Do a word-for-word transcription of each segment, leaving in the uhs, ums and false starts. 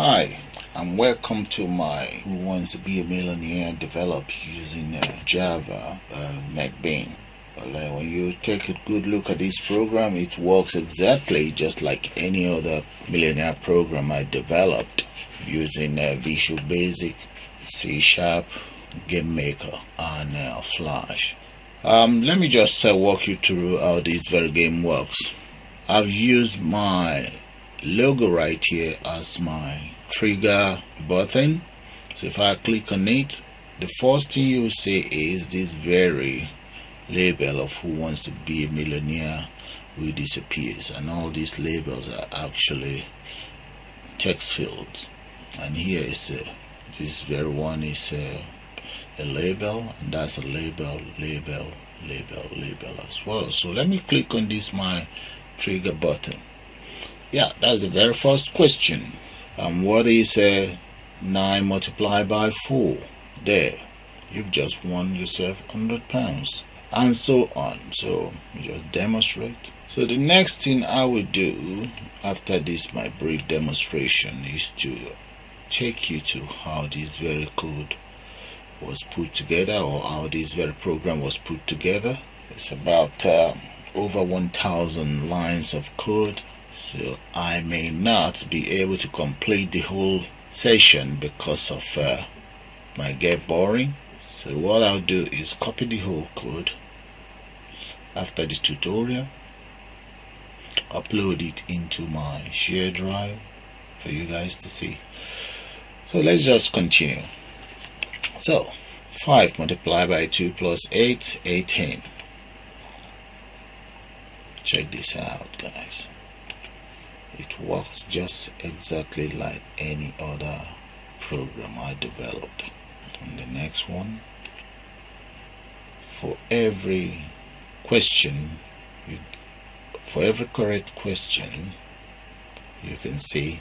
Hi, and welcome to my Who Wants to Be a Millionaire developed using uh, Java uh, NetBeans. Well, uh, when you take a good look at this program, it works exactly just like any other millionaire program I developed using uh, Visual Basic, C sharp, Game Maker, and uh, Flash. Um, let me just uh, walk you through how this very game works. I've used my logo right here as my trigger button. So if I click on it, the first thing you see is this very label of Who Wants to Be a Millionaire will disappear, and all these labels are actually text fields. And here is a, this very one is a, a label, and that's a label, label, label, label as well. So let me click on this my trigger button. Yeah, that's the very first question. Um, what is uh, nine multiplied by four? There, you've just won yourself one hundred pounds, and so on. So you just demonstrate. So the next thing I will do after this, my brief demonstration, is to take you to how this very code was put together, or how this very program was put together. It's about uh, over one thousand lines of code. So I may not be able to complete the whole session because of uh, my get boring. So what I'll do is copy the whole code after the tutorial, upload it into my shared drive for you guys to see. So let's just continue. So five multiplied by two plus eight, eighteen. Check this out, guys. It works just exactly like any other program I developed. And the next one, for every question, you, for every correct question, you can see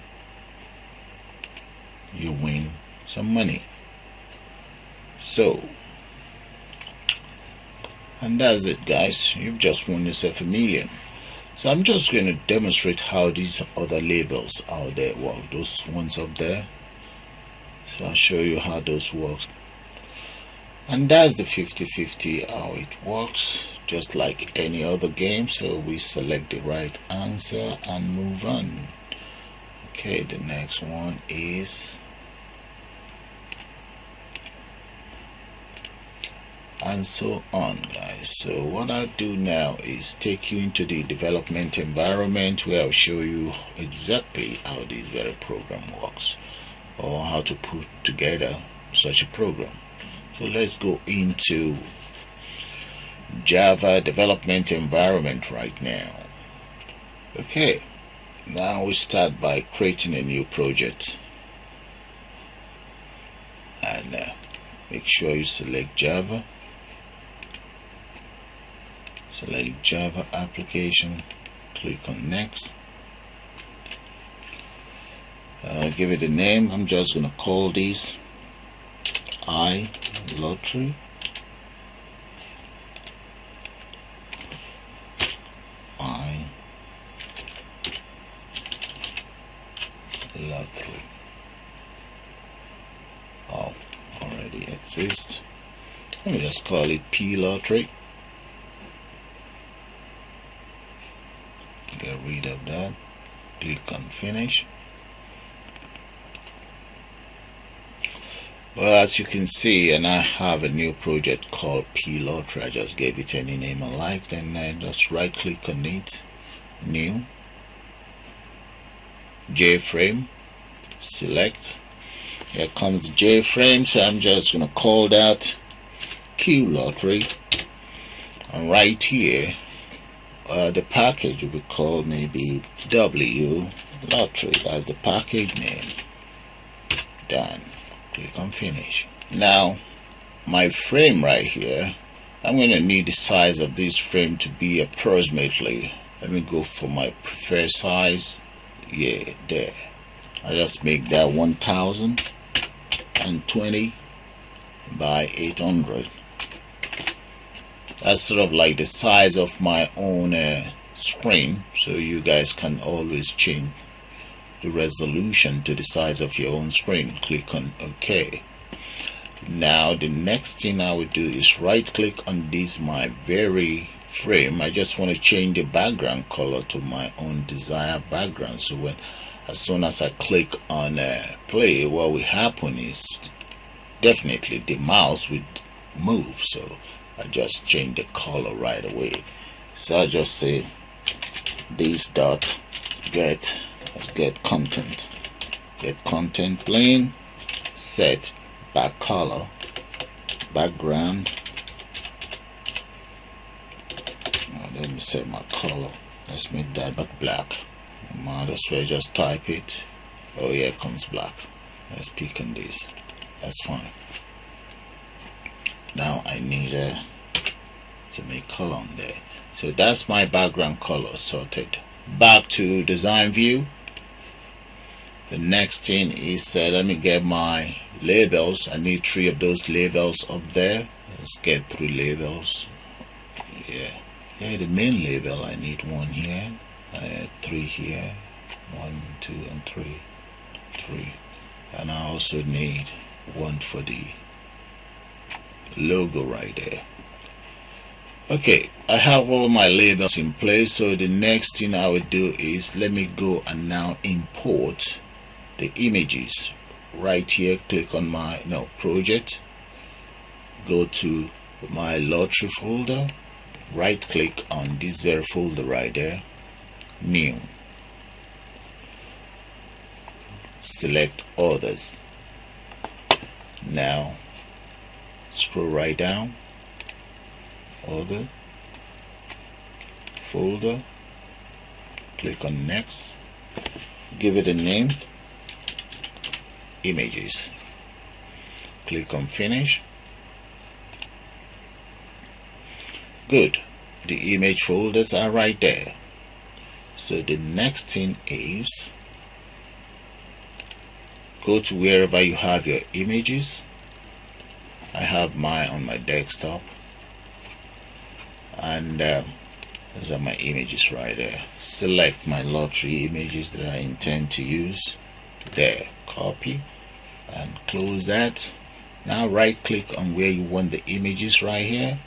you win some money. So, and that's it, guys. You've just won yourself a million. So I'm just going to demonstrate how these other labels out there work, those ones up there. So I'll show you how those works. And that's the fifty fifty, how it works, just like any other game. So we select the right answer and move on. Okay, the next one is, and so on, guys. So what I'll do now is take you into the development environment where I'll show you exactly how this very program works, or how to put together such a program. So let's go into Java development environment right now. Okay, now we start by creating a new project, and uh, make sure you select Java. Select Java application, click on next. I'll give it a name. I'm just going to call this I Lottery. I Lottery. Oh, already exists. Let me just call it P Lottery. Get rid of that, click on finish. Well, as you can see, and I have a new project called P Lottery. I just gave it any name I like, then I just right click on it, new, JFrame, select. Here comes JFrame, so I'm just going to call that Q Lottery, and right here Uh, the package will be called maybe W Lottery. That's the package name. Done. Click on finish. Now my frame right here, I'm going to need the size of this frame to be approximately, let me go for my preferred size. Yeah, there. I just make that one thousand twenty by eight hundred. That's sort of like the size of my own uh, screen, so you guys can always change the resolution to the size of your own screen. Click on OK. Now the next thing I would do is right click on this my very frame. I just want to change the background color to my own desired background. So when as soon as I click on uh, play, what will happen is definitely the mouse would move. So I just change the color right away. So I just say this dot get let's get content get content plane, set back color background. Now let me set my color, let's make that back black. Might as well just type it. Oh yeah, it comes black. Let's pick on this, that's fine. Now I need uh, to make color on there. So that's my background color sorted. Back to design view. The next thing is uh, let me get my labels. I need three of those labels up there. Let's get three labels. Yeah, yeah. The main label, I need one here, uh, three here, one, two, and three, three. And I also need one for the logo right there. Okay, I have all my labels in place. So the next thing I will do is let me go and now import the images. Right here, click on my no project, go to my lottery folder, right click on this very folder right there, new, select others. Now scroll right down, other folder, click on next, give it a name, images, click on finish. Good, the image folders are right there. So the next thing is go to wherever you have your images. I have mine on my desktop, and uh, those are my images right there. Select my lottery images that I intend to use there, copy and close that. Now right click on where you want the images right here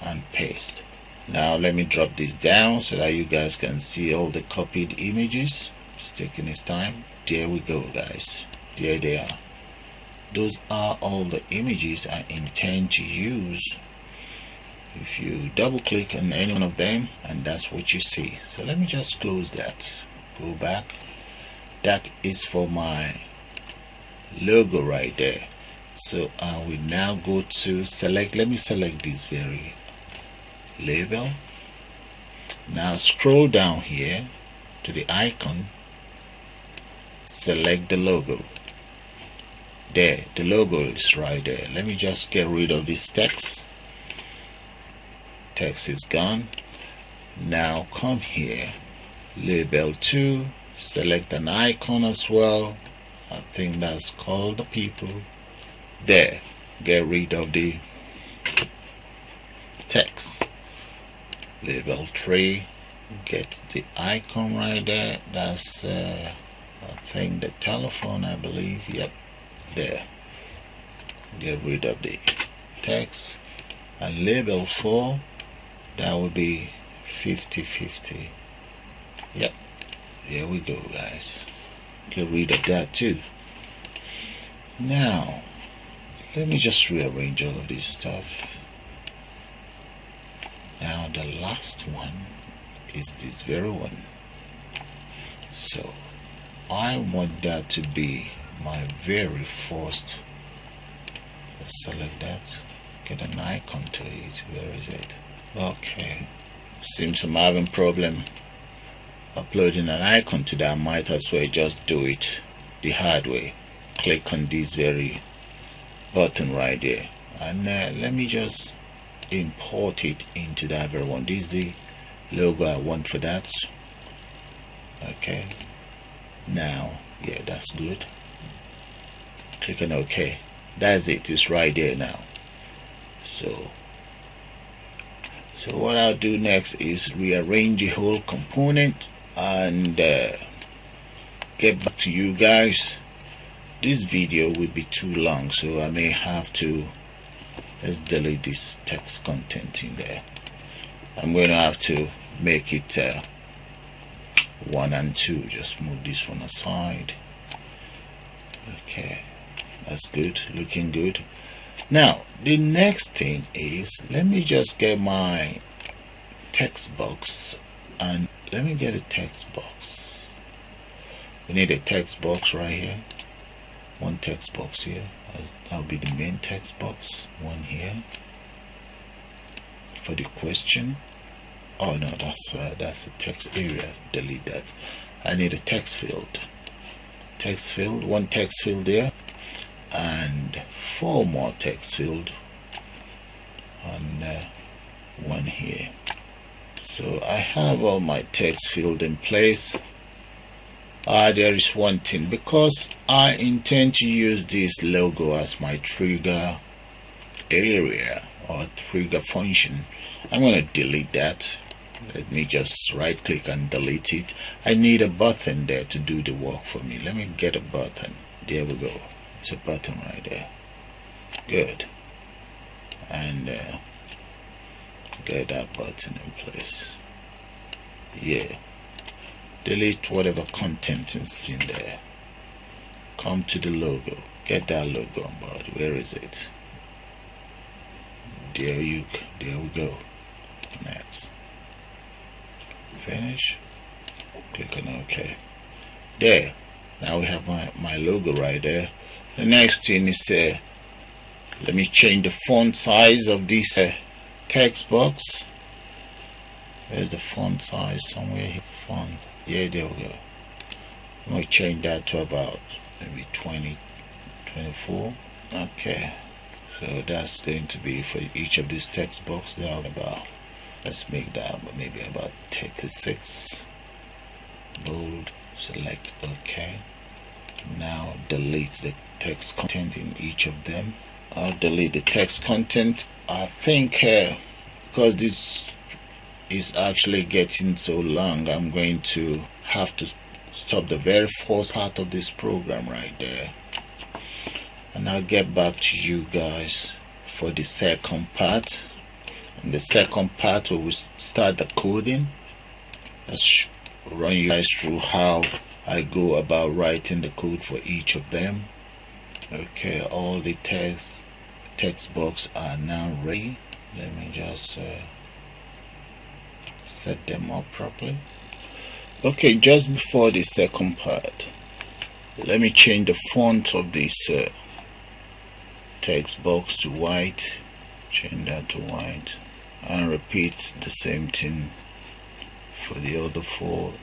and paste. Now let me drop this down so that you guys can see all the copied images. It's taking its time. There we go, guys, there they are. Those are all the images I intend to use. If you double click on any one of them, and that's what you see. So let me just close that, go back. That is for my logo right there. So I will now go to select, let me select this very label. Now scroll down here to the icon, select the logo. There, the logo is right there. Let me just get rid of this text. Text is gone. Now come here, label two, select an icon as well. I think that's called the people. There, get rid of the text. Label three, get the icon right there. That's uh, I think the telephone, I believe. Yep, there, get rid of the text. And label four, that would be fifty fifty. Yep, there we go, guys, get rid of that too. Now let me just rearrange all of this stuff. Now the last one is this very one. So I want that to be my very first. Let's select that, get an icon to it. Where is it? Okay, seems I'm having problem uploading an icon to that. I might as well just do it the hard way. Click on this very button right there, and uh, let me just import it into that very one. This is the logo I want for that. Okay, now yeah, that's good. Click on OK. That's it, it's right there now. So So what I'll do next is rearrange the whole component and uh, get back to you guys. This video will be too long, so I may have to let's delete this text content in there. I'm going to have to make it uh, one and two. Just move this one aside. Okay, that's good, looking good. Now the next thing is, let me just get my text box, and let me get a text box. We need a text box right here, one text box here, that'll be the main text box, one here for the question. Oh no, that's uh, that's a text area, delete that. I need a text field, text field, one text field there, and four more text field on uh, one here. So I have all my text field in place. Uh, there is one thing, because I intend to use this logo as my trigger area or trigger function, I'm going to delete that. Let me just right click and delete it. I need a button there to do the work for me. Let me get a button. There we go. It's a button right there. Good. And uh, get that button in place. Yeah. Delete whatever content is in there. Come to the logo. Get that logo on board. Where is it? There you. There we go. Next. Finish. Click on OK. There. Now we have my, my logo right there. The next thing is, uh, let me change the font size of this uh, text box. Where's the font size? Somewhere here. Font. Yeah, there we go. I'm going to change that to about maybe twenty, twenty-four. Okay. So that's going to be for each of these text boxes. Now about, let's make that maybe about thirty-six. Bold. Select OK. Now delete the text content in each of them. I'll delete the text content. I think uh, because this is actually getting so long, I'm going to have to stop the very first part of this program right there, and I'll get back to you guys for the second part. In the second part we will start the coding. Let's run you guys through how I go about writing the code for each of them. Okay, all the text text box are now ready. Let me just uh, set them up properly. Okay, just before the second part, let me change the font of this uh, text box to white. Change that to white, and repeat the same thing for the other four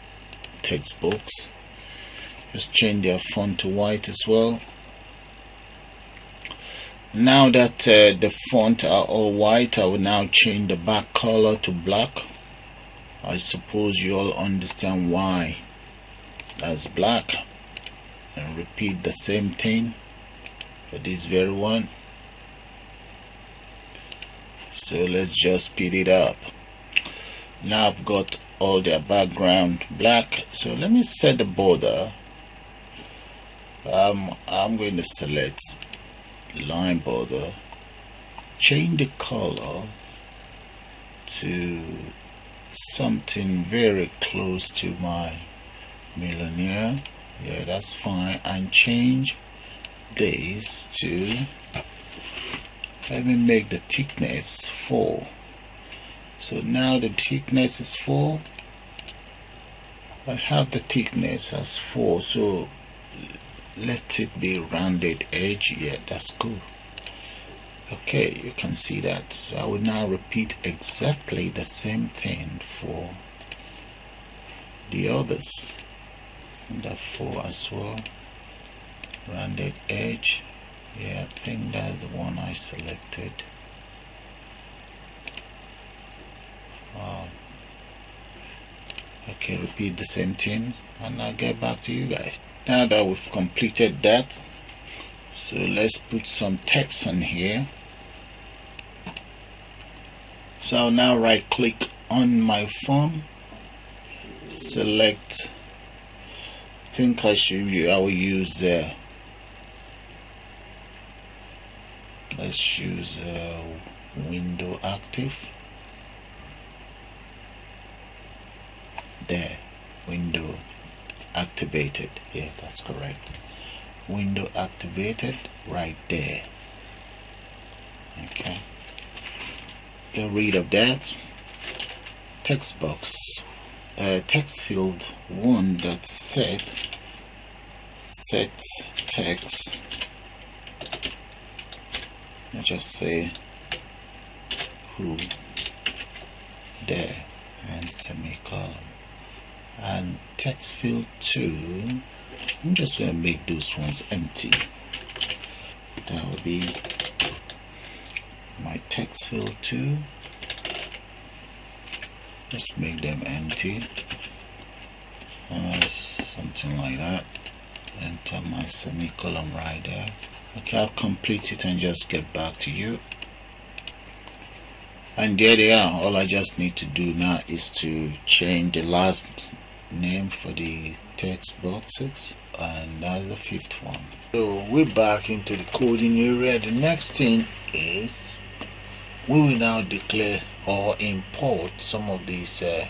text boxes. Just change their font to white as well. Now that uh, the font are all white, I will now change the back color to black. I suppose you all understand why that's black, and repeat the same thing for this very one. So let's just speed it up. Now I've got all their background black, so let me set the border. um, I'm going to select line border, change the color to something very close to my millionaire. Yeah, that's fine. And change this to, let me make the thickness four. So now the thickness is four. I have the thickness as four, so let it be rounded edge. Yeah, that's cool. Okay, you can see that. So I will now repeat exactly the same thing for the others, and that four as well, rounded edge. Yeah, I think that's the one I selected. Wow. Okay, repeat the same thing, and I'll get back to you guys. Now that we've completed that, so let's put some text on here. So I'll now right click on my form, select screen pressure I will use there. Let's use uh, window active. There, window activated. Yeah, that's correct. Window activated right there. Okay. Get rid of that. Text box. Uh, text field one dot set set text. I just say who there and semicolon. And text field two, I'm just going to make those ones empty. That will be my text field two. Let's make them empty, uh, something like that. Enter my semicolon right there. Okay, I'll complete it and just get back to you. And there they are. All I just need to do now is to change the last name for the text boxes, and that's the fifth one. So we're back into the coding area. The next thing is we will now declare or import some of these uh,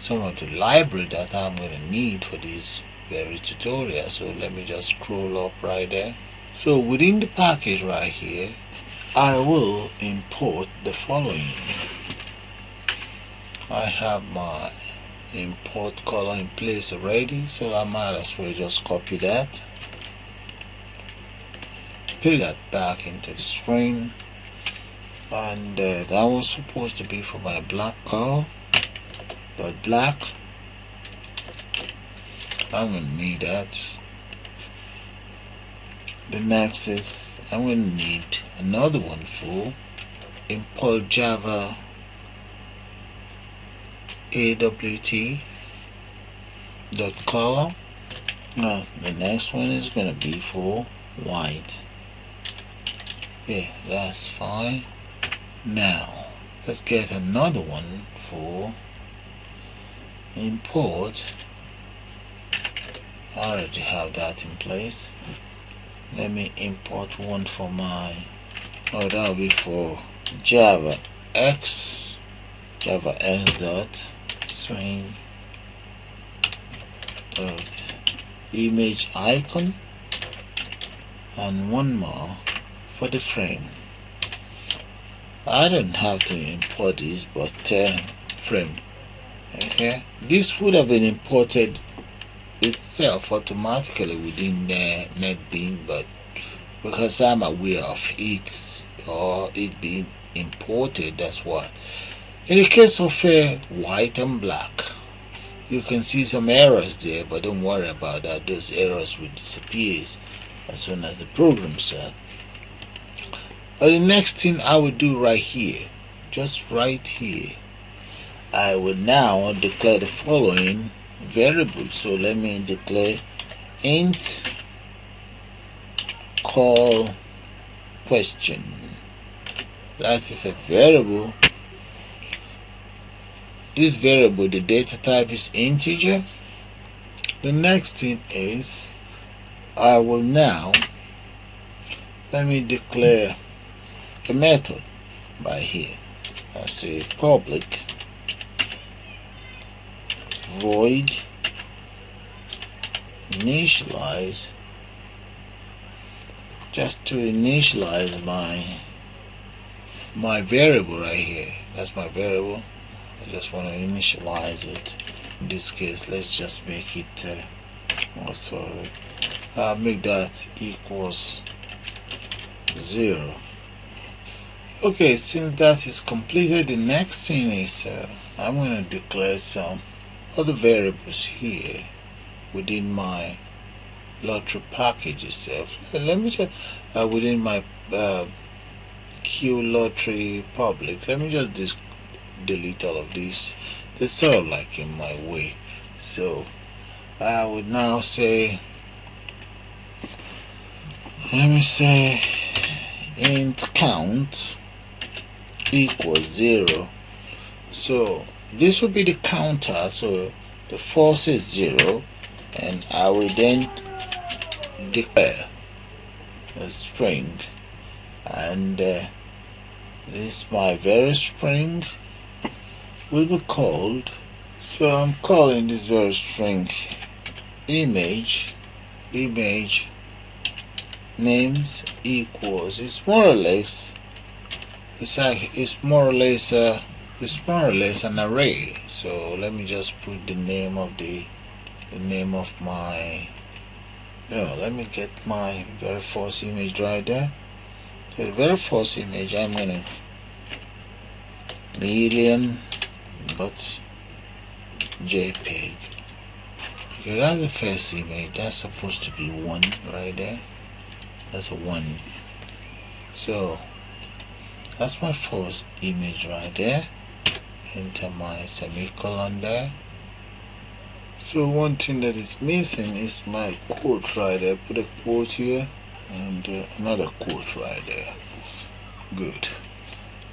some of the library that I'm going to need for this very tutorial. So let me just scroll up right there. So within the package right here, I will import the following. I have my import color in place already, so I might as well just copy that, put that back into the screen, and uh, that was supposed to be for my black color, but black, I'm gonna need that. The next is I'm gonna need another one for import Java A W T dot color. Now the next one is gonna be for white. Yeah, that's fine. Now let's get another one for import. I already have that in place. Let me import one for my, oh, that'll be for Java X, Java X dot swing dot image icon, and one more for the frame. I don't have to import this, but uh, frame. Okay, this would have been imported itself automatically within uh, NetBeans, but because I'm aware of it or it being imported, that's why. In the case of uh, white and black, you can see some errors there, but don't worry about that. Those errors will disappear as soon as the program's done. But the next thing I will do right here, just right here, I will now declare the following variable. So let me declare int call question. That is a variable. This variable, the data type is integer. The next thing is I will now, let me declare a method right here. I say public void initialize, just to initialize my my variable right here. That's my variable. I just want to initialize it. In this case, let's just make it uh, oh sorry I'll make that equals zero. Okay, since that is completed, the next thing is uh, I'm going to declare some other variables here within my lottery package itself. Let me just uh, within my uh, Q lottery public. Let me just dis delete all of these. They're sort of like in my way. So I would now say, let me say, int count equals zero. So this will be the counter, so the force is zero and I will then declare a string, and uh, this my very string will be called. So I'm calling this very string image image names equals, it's more or less it's like it's more or less uh, it's more or less an array. So let me just put the name of the the name of my no let me get my very first image right there. So the very first image, I'm gonna million dot JPEG. Okay, that's the first image. That's supposed to be one right there. That's a one. So that's my first image right there. Enter my semicolon there. So one thing that is missing is my quote right there. Put a quote here and uh, another quote right there. Good.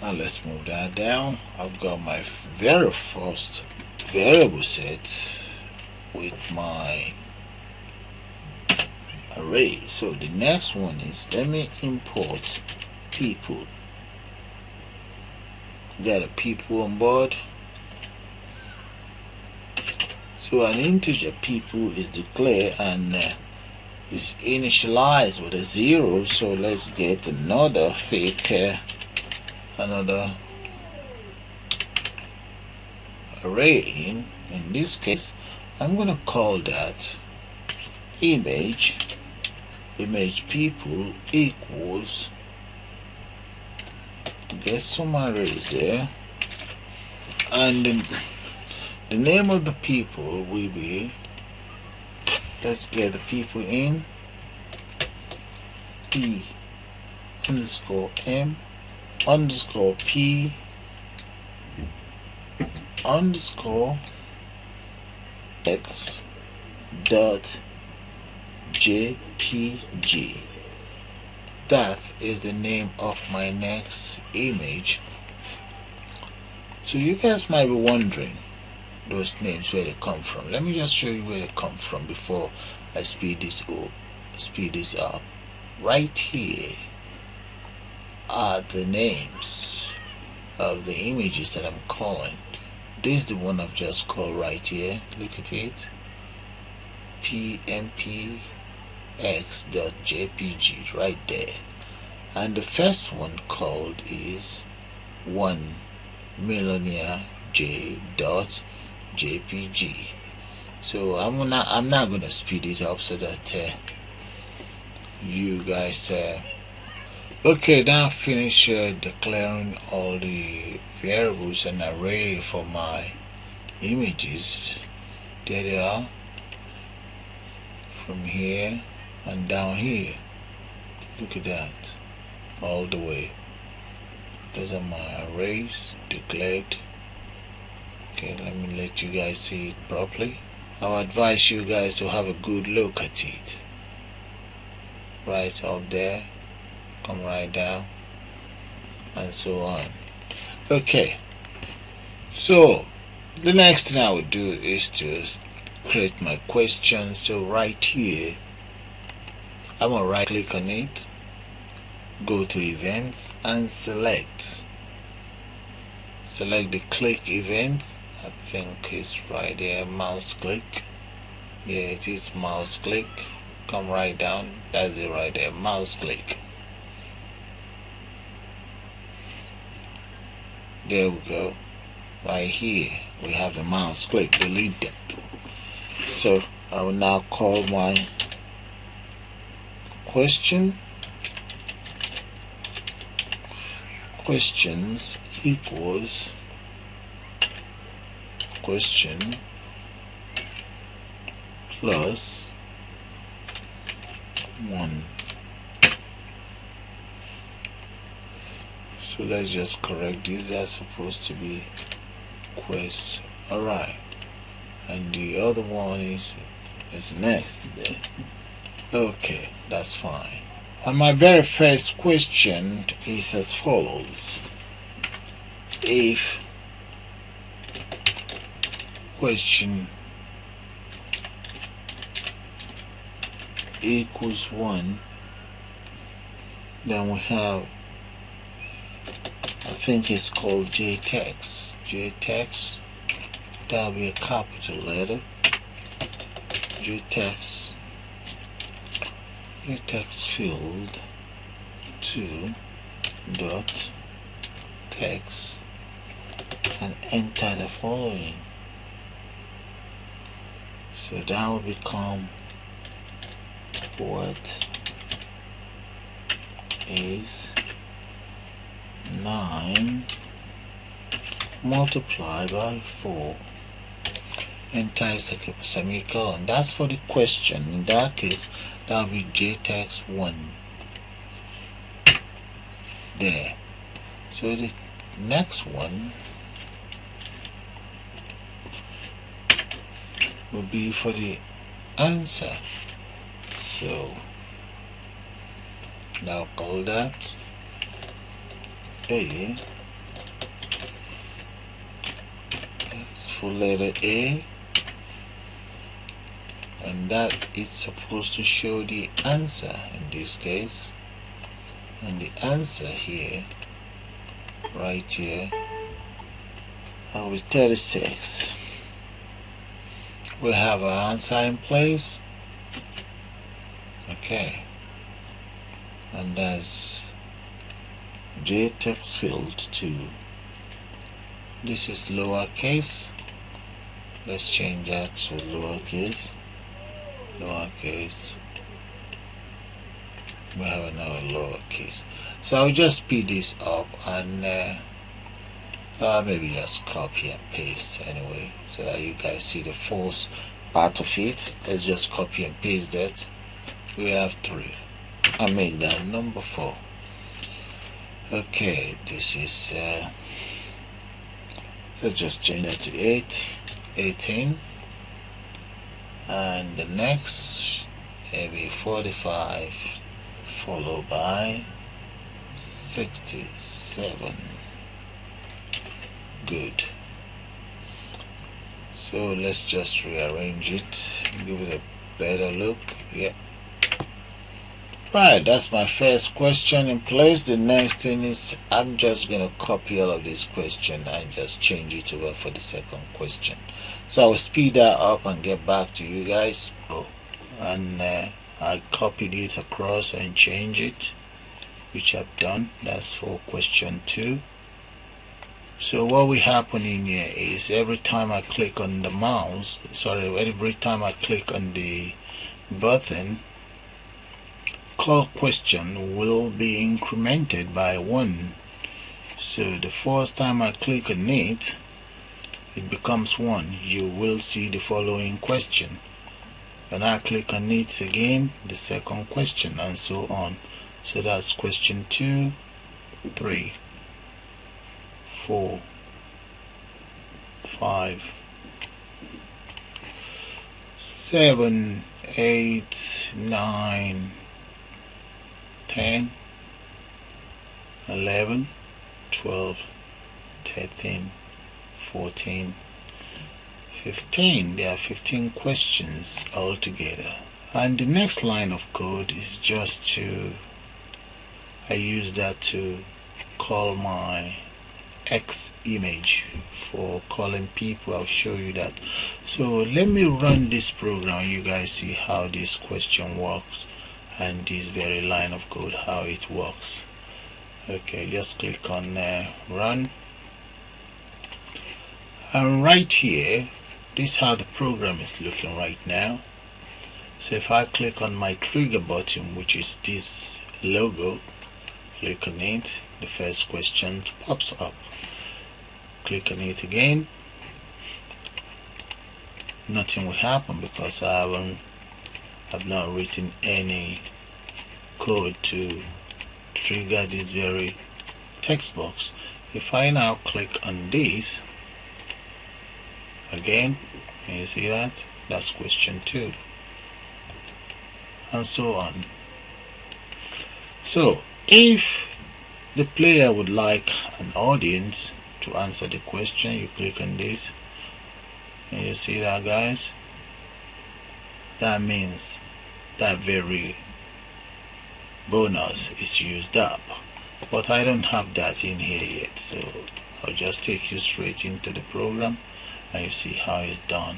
Now let's move that down. I've got my very first variable set with my array. So the next one is, let me import people. Got a people on board. So an integer people is declared and uh, is initialized with a zero. So let's get another fake uh, another array in in this case. I'm gonna call that image image people equals, get some arrays there, and um, the name of the people will be, let's get the people in p underscore m underscore p underscore x dot jpg. That is the name of my next image. So you guys might be wondering those names where they come from. Let me just show you where they come from before I speed this up. Speed this up. Right here are the names of the images that I'm calling. This is the one I've just called right here. Look at it. P M P X dot J P G right there. And the first one called is one millionaire j dot jpg. So I'm gonna I'm not gonna speed it up so that uh, you guys uh, okay. Now finish uh, declaring all the variables and array for my images. There they are, from here and down here. Look at that, all the way. Those are my arrays declared. Okay, let me let you guys see it properly. I'll advise you guys to have a good look at it. Right up there, come right down, and so on. Okay, so the next thing I would do is to create my question. So right here, I'm gonna right click on it, go to events and select select the click events. I think it's right there, mouse click. Yeah, it is mouse click. Come right down, that's it right there, mouse click. There we go. Right here we have the mouse click. Delete that. So I will now call my question questions equals question plus one. So let's just correct these. Are supposed to be quest array, and the other one is is next. Okay, that's fine. And my very first question is as follows: if question equals one, then we have, I think it's called JText. JText, that'll be a capital letter. JText, JTextField two dot text, and enter the following. So that will become what is nine multiplied by four. Enter semicolon. That's for the question. In that case, that'll be JText one. There. So the next one will be for the answer. So now call that A. That's for letter A, and that is supposed to show the answer in this case. And the answer here, right here, will be thirty-six. We have our answer in place. Okay, and that's JTextField two. This is lowercase. Let's change that to lowercase. Lowercase. We have another lowercase. So I'll just speed this up and uh, uh, maybe just copy and paste anyway, so that you guys see the false part of it. Let's just copy and paste that. We have three. I'll make that number four. Okay, this is, uh, let's just change that to eight, eighteen. And the next, maybe forty-five. Followed by sixty-seven. Good. So let's just rearrange it, give it a better look. Yeah. Right, that's my first question in place. The next thing is I'm just gonna copy all of this question and just change it over for the second question. So I will speed that up and get back to you guys. Oh, and. Uh, I copied it across and changed it, which I've done. That's for question two. So what will happen in here is every time I click on the mouse, sorry, every time I click on the button, call question will be incremented by one. So the first time I click on it, it becomes one. You will see the following question. And I click on it again, the second question, and so on. So that's question two, three, four, five, seven, eight, nine, ten, eleven, twelve, thirteen, fourteen. fifteen. There are fifteen questions altogether, and the next line of code is just to, I use that to call my X image for calling people. I'll show you that. So let me run this program. You guys see how this question works and this very line of code, how it works. Okay, just click on uh, run, and right here, this is how the program is looking right now. So if I click on my trigger button, which is this logo, click on it, the first question pops up. Click on it again. Nothing will happen because I haven't, I've not written any code to trigger this very text box. If I now click on this, again, you see that? That's question two, and so on. So if the player would like an audience to answer the question, you click on this, and you see that, guys? That means that very bonus is used up, but I don't have that in here yet, so I'll just take you straight into the program and you see how it's done.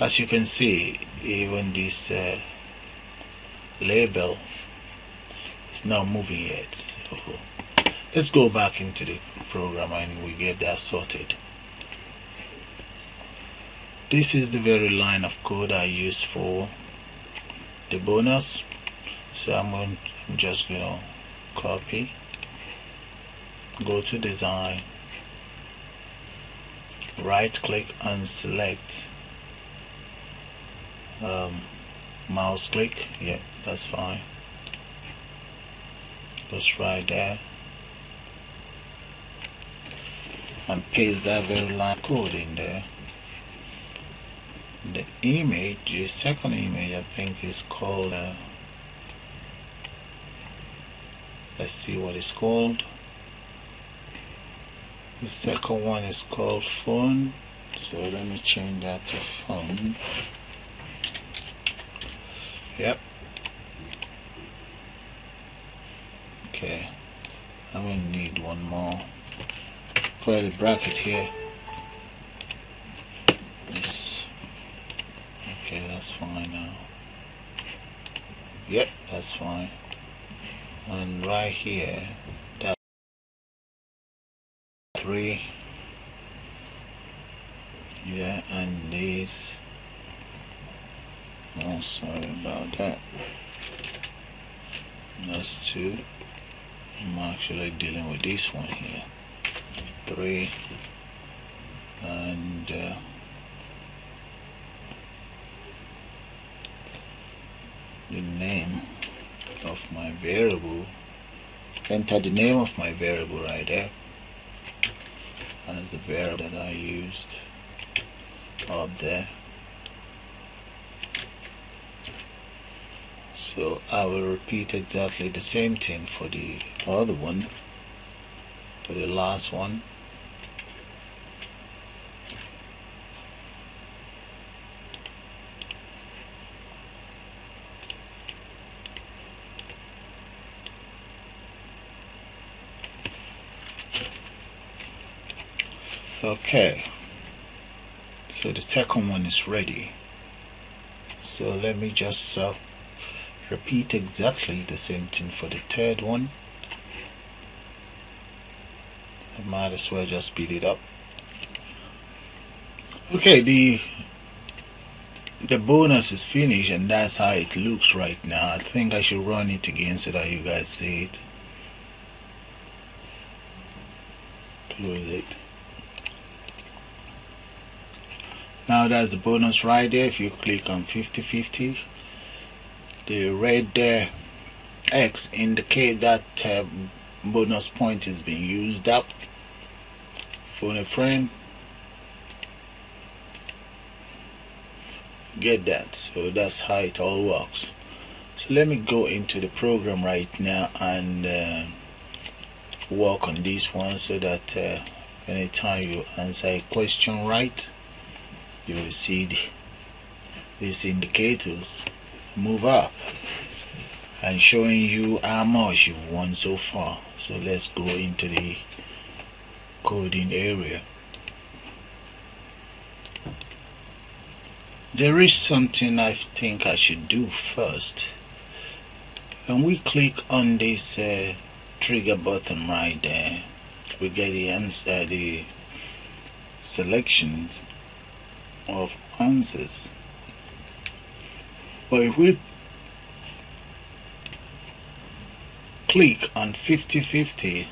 As you can see, even this uh, label is not moving yet. So let's go back into the program and we get that sorted. This is the very line of code I used for the bonus, so I'm, going, I'm just going to copy, go to design, right click and select um, mouse click, yeah, that's fine, just right there, and paste that very line of code in there. The image, the second image, I think is called, uh, let's see what it's called. The second one is called phone, so let me change that to phone. Yep. Okay, I'm gonna need one more. Create a bracket here. Okay, that's fine now. Yep, that's fine. And right here, that three. Yeah, and this. Oh, sorry about that. That's two. I'm actually dealing with this one here. Three. And. Uh, the name of my variable, enter the name of my variable right there as the variable that I used up there. So I will repeat exactly the same thing for the other one, for the last one. Okay, so the second one is ready, so let me just uh, repeat exactly the same thing for the third one. I might as well just speed it up. Okay, the the bonus is finished and that's how it looks right now. I think I should run it again so that you guys see it. Close it. Now that's the bonus right there. If you click on fifty fifty, the red uh, X indicate that uh, bonus point is being used up. For the frame, get that. So that's how it all works. So let me go into the program right now and uh, work on this one so that uh, anytime you answer a question right, you will see the, these indicators move up and showing you how much you've won so far. So let's go into the coding area. There is something I think I should do first. When we click on this uh, trigger button right there, we get the answer, the selections of answers. But if we click on fifty fifty,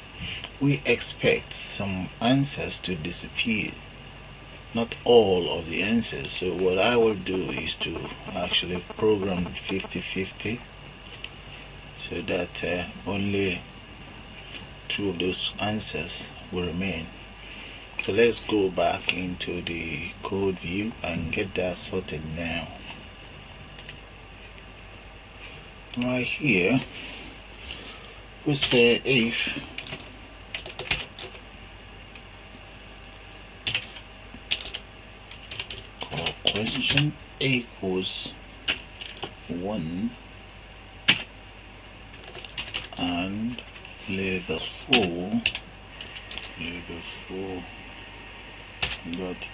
we expect some answers to disappear, not all of the answers. So what I will do is to actually program fifty fifty so that uh, only two of those answers will remain. So let's go back into the code view and get that sorted now. Right here, we say if question equals one and level four, level four that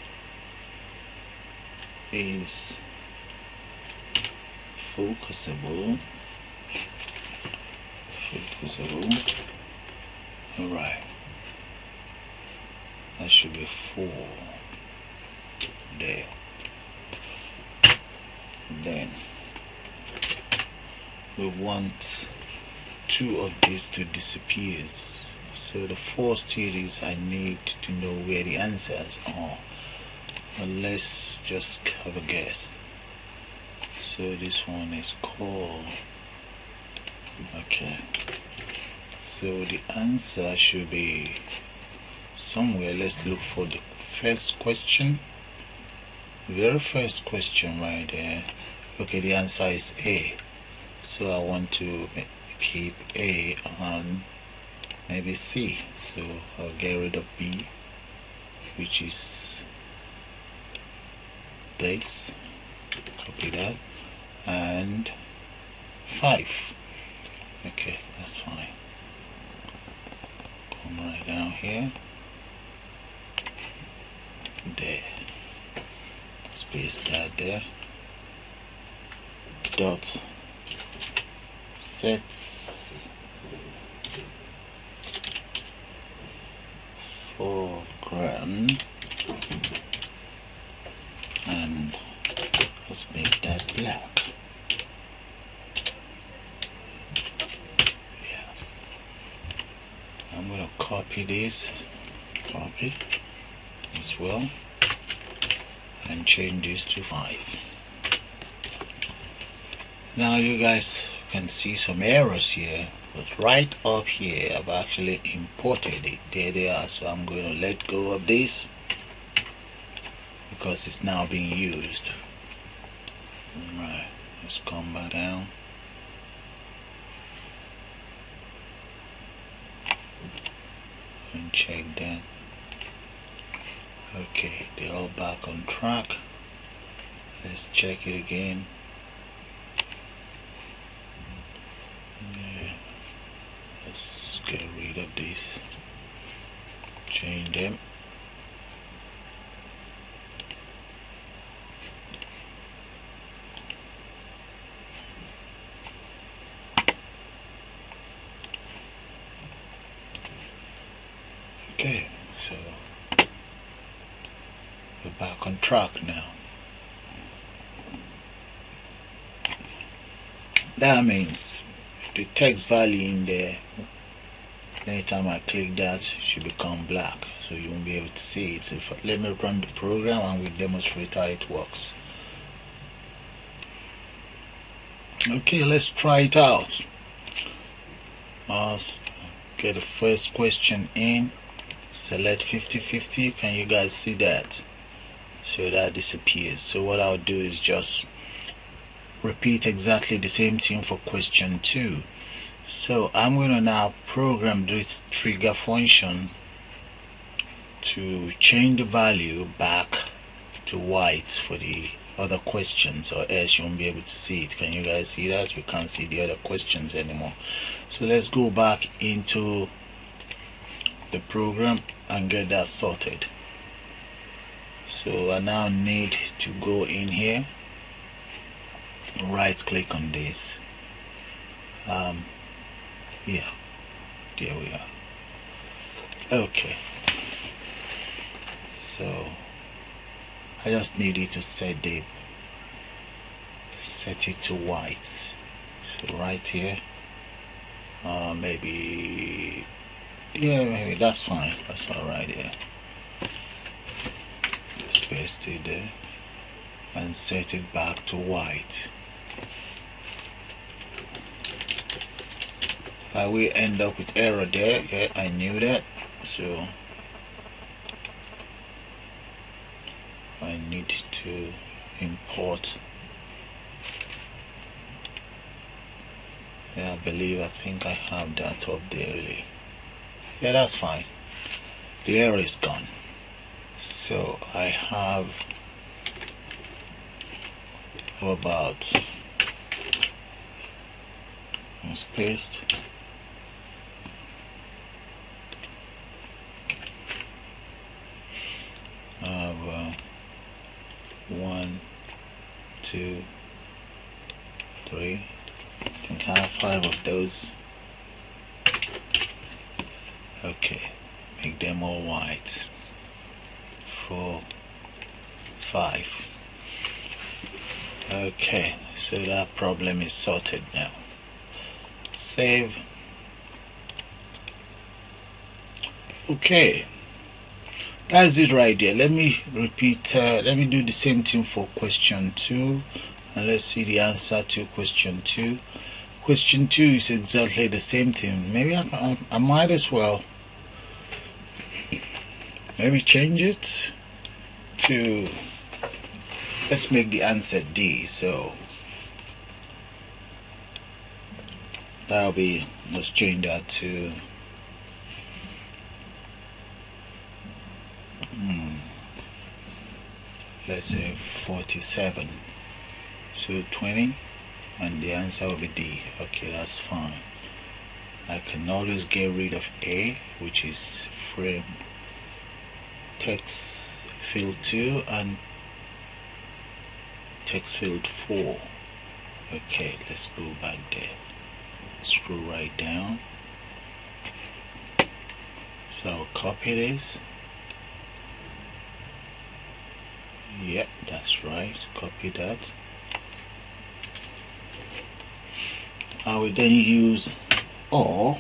is focusable, focusable, all right, that should be four there. Then we want two of these to disappear. So the first thing is I need to know where the answers are. But let's just have a guess. So this one is called, okay, so the answer should be somewhere. Let's look for the first question, very first question right there. Okay, the answer is A, so I want to keep A and maybe C, so I'll get rid of B, which is this, copy that, and five. Okay, that's fine. Come right down here, there, space that there, dot, set foreground, and let's make that black. Yeah, I'm gonna copy this, copy as well, and change this to five. Now you guys can see some errors here, but right up here I've actually imported it. There they are. So I'm going to let go of this because it's now being used. Alright, let's come back down. And check that. Okay, they're all back on track. Let's check it again. Let's get rid of this, change them, okay, so we're back on track now. That means the text value in there, anytime I click that, it should become black, so you won't be able to see it. So if I, let me run the program and we'll demonstrate how it works. Okay, let's try it out. I'll get the first question in, select fifty fifty. Can you guys see that? So that disappears. So what I'll do is just repeat exactly the same thing for question two. So I'm going to now program this trigger function to change the value back to white for the other questions, or else you won't be able to see it. Can you guys see that? You can't see the other questions anymore. So let's go back into the program and get that sorted. So I now need to go in here, right click on this, um yeah, there we are. Okay, so I just need it to set the set it to white. So right here, uh maybe, yeah, maybe that's fine, that's all right there. Let's paste it there and set it back to white. I will end up with error there. Yeah, I knew that. So I need to import. Yeah, I believe, I think I have that up there. Really. Yeah, that's fine. The error is gone. So I have about just paste. Of uh, one, two, three. I think I have five of those. Okay, make them all white. Four, five. Okay, so that problem is sorted now. Save. Okay, that's it right there. Let me repeat, uh, let me do the same thing for question two, and let's see the answer to question two. Question two is exactly the same thing. Maybe I, I, I might as well maybe change it to, let's make the answer D, so that'll be, let's change that to hmm, let's say forty-seven, so twenty, and the answer will be D. Okay, that's fine. I can always get rid of A, which is frame text field two and text field four. Okay, let's go back there, scroll right down. So I'll copy this. Yep, that's right, copy that. I will then use or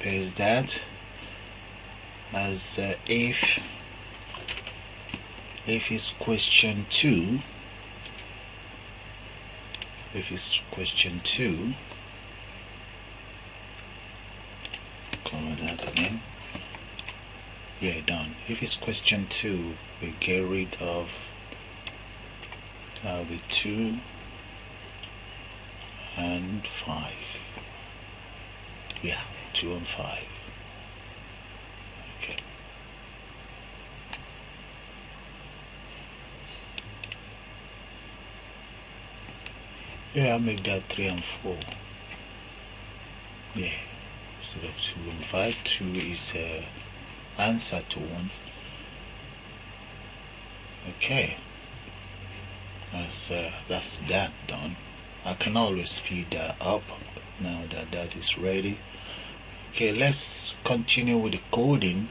paste that as uh, if if it's question two, if it's question two, cover that again. Yeah, done. If it's question two, we get rid of uh, the two and five. Yeah, two and five. Okay. Yeah, I'll make that three and four. Yeah, instead of two and five, two is uh, answer to one. Okay, that's uh, that's that done. I can always speed that up now that that is ready. Okay, let's continue with the coding.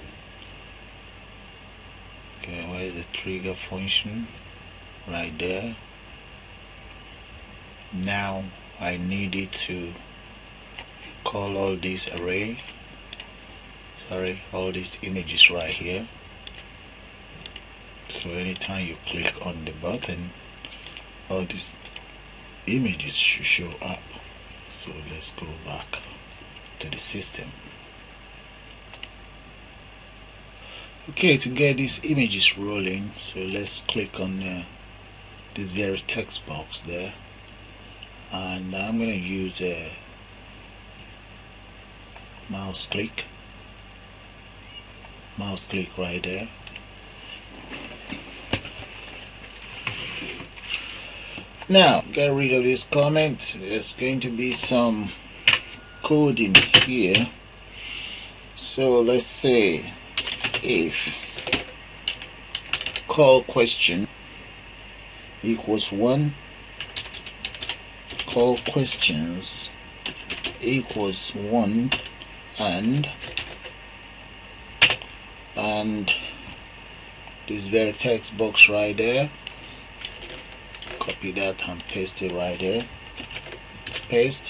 Okay, where is the trigger function? Right there. Now I needed to call all this array, sorry, all these images right here. So anytime you click on the button, all these images should show up. So let's go back to the system. Okay, to get these images rolling, so let's click on uh, this very text box there. And I'm going to use a mouse click, mouse click right there. Now, get rid of this comment. There's going to be some code in here. So let's say if call question equals one, call questions equals one, and and this very text box right there, copy that and paste it right there, paste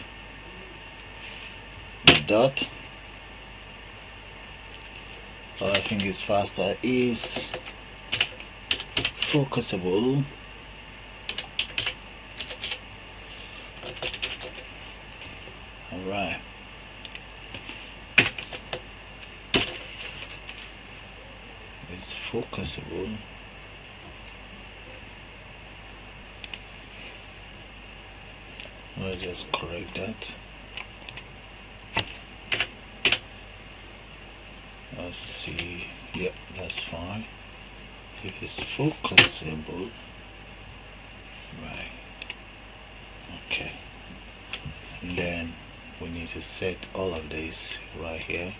dot. What I think is faster is focusable . Right. It's focusable. I'll just correct that. Let's see. Yep, that's fine. If it's focusable, right. Okay, and then we need to set all of this right here,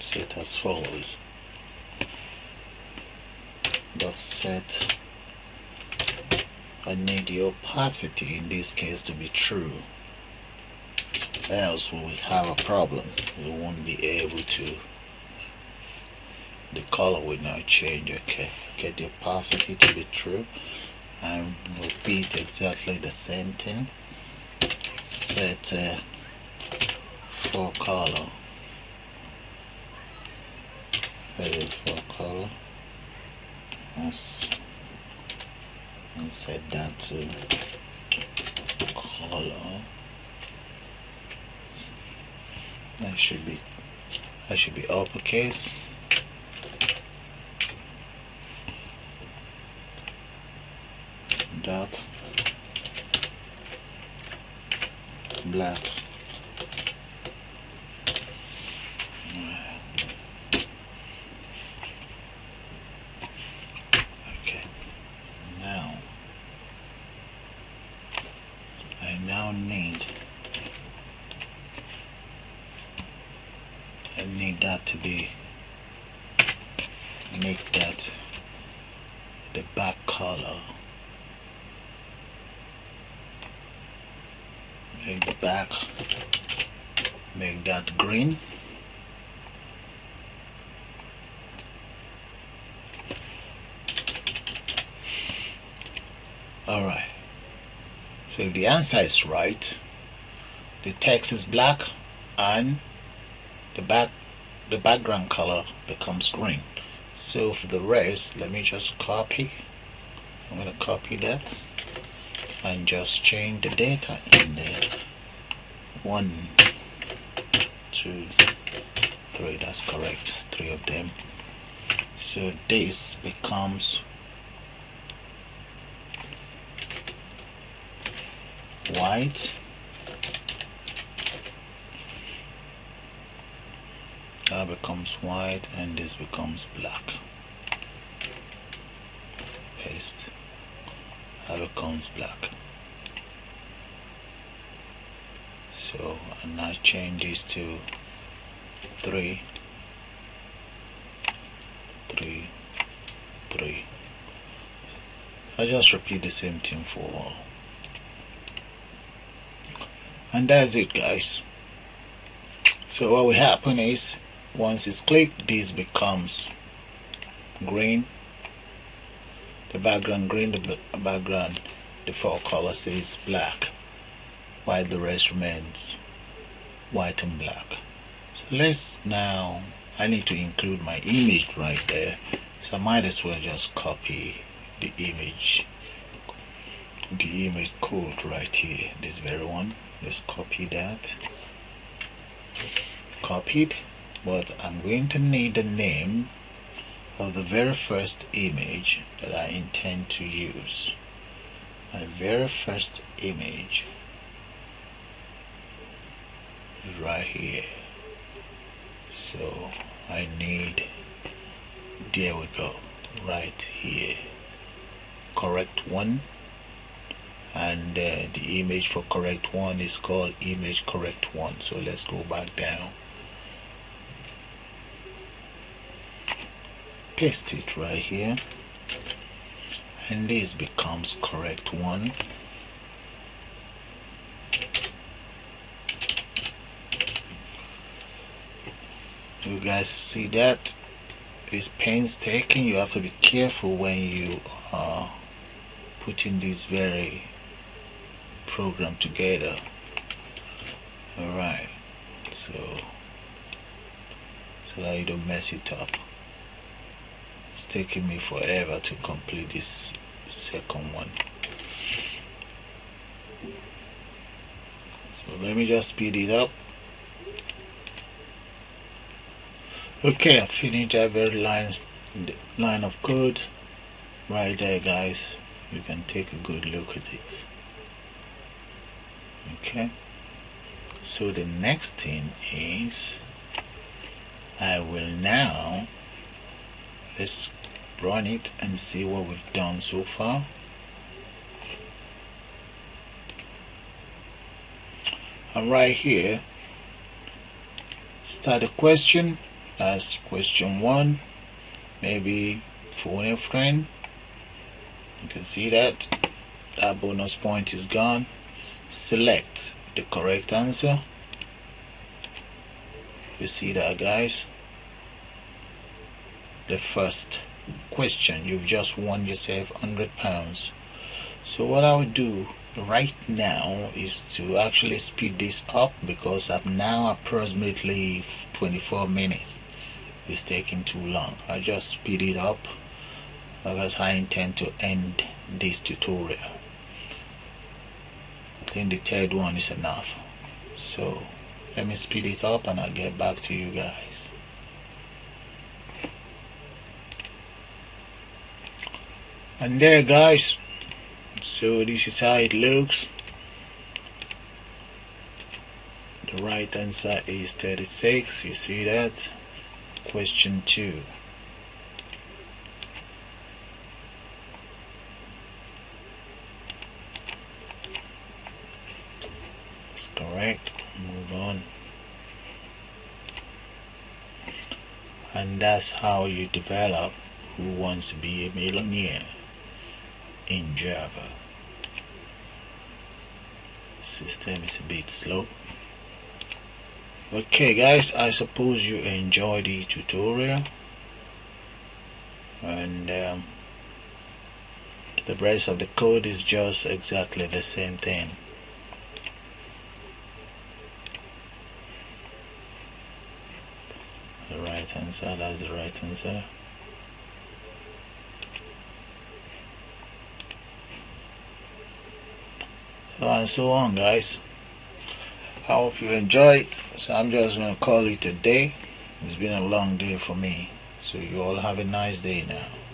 set as follows dot set. I need the opacity in this case to be true, else we will have a problem. We won't be able to, the color will now change. Okay, get the opacity to be true and repeat exactly the same thing. Set uh, for color, edit for color, yes. And set that to color. That should be, that should be uppercase. Dot black. Okay, now I now need I need that to be make that the back color. Make the back, make that green. All right. So if the answer is right, the text is black and the back, the background color becomes green. So for the rest, let me just copy. I'm gonna copy that and just change the data in there. One, two, three, that's correct, three of them. So this becomes white. That becomes white and this becomes black. Paste. That becomes black. So, and I change this to three, three, three. I just repeat the same thing for all. And that's it, guys. So what will happen is, once it's clicked, this becomes green. The background green, the background, the default color says black, while the rest remains white and black. So let's now, I need to include my image right there, so I might as well just copy the image, the image code right here, this very one. Let's copy that. Copied, but I'm going to need the name of the very first image that I intend to use. My very first image is right here. So I need, there we go, right here, correct one. And uh, the image for correct one is called image correct one. So let's go back down. Paste it right here, and this becomes correct one. You guys see that? It's painstaking. You have to be careful when you are putting this very program together. All right, so so that you don't mess it up. It's taking me forever to complete this second one. So let me just speed it up. Okay, I finished every line, line of code right there, guys. You can take a good look at it. Okay. So the next thing is, I will now, let's run it and see what we've done so far. and right here start a question as question one, maybe phone a friend. You can see that that bonus point is gone. Select the correct answer. You see that, guys? The first question, you've just won yourself one hundred pounds. So what I would do right now is to actually speed this up, because I'm now approximately twenty-four minutes. It's taking too long. I just speed it up because I intend to end this tutorial. I think the third one is enough. So let me speed it up and I'll get back to you guys. And there, guys, so this is how it looks. The right answer is thirty-six. You see that? Question two. That's correct. Move on. And that's how you develop Who Wants to Be a Millionaire in Java. System is a bit slow. Okay, guys, I suppose you enjoyed the tutorial, and um, the rest of the code is just exactly the same thing. The right answer, that's the right answer. And so on, guys. I hope you enjoyed. So I'm just gonna call it a day. It's been a long day for me, so you all have a nice day now.